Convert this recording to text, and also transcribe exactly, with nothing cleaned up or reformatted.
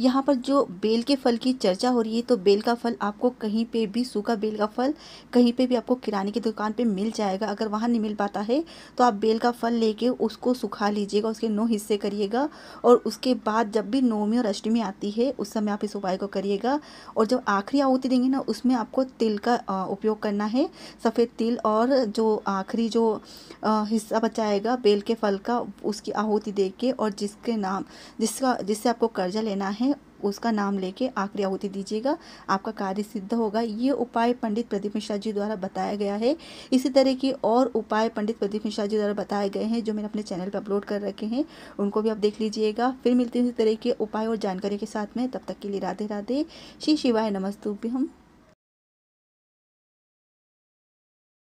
यहाँ पर जो बेल के फल की चर्चा हो रही है, तो बेल का फल आपको कहीं पे भी, सूखा बेल का फल कहीं पे भी आपको किराने की दुकान पे मिल जाएगा। अगर वहाँ नहीं मिल पाता है तो आप बेल का फल लेके उसको सुखा लीजिएगा, उसके नौ हिस्से करिएगा और उसके बाद जब भी नौमी और अष्टमी आती है उस समय आप इस उपाय को करिएगा। और जब आखिरी आहुति देंगे ना, उसमें आपको तिल का उपयोग करना है, सफ़ेद तिल, और जो आखिरी जो हिस्सा बचाएगा बेल के फल का उसकी आहुति दे के, और जिसके नाम जिसका जिससे आपको कर्जा लेना है उसका नाम लेके आखिरी आहुति दीजिएगा, आपका कार्य सिद्ध होगा। ये उपाय पंडित प्रदीप मिश्रा जी द्वारा बताया गया है। इसी तरह के और उपाय पंडित प्रदीप मिश्रा जी द्वारा बताए गए हैं जो मैंने अपने चैनल पर अपलोड कर रखे हैं, उनको भी आप देख लीजिएगा। फिर मिलते हैं इसी तरह के उपाय और जानकारी के साथ में, तब तक के लिए राधे राधे, श्री शिवाय, नमस्तुभ्यं।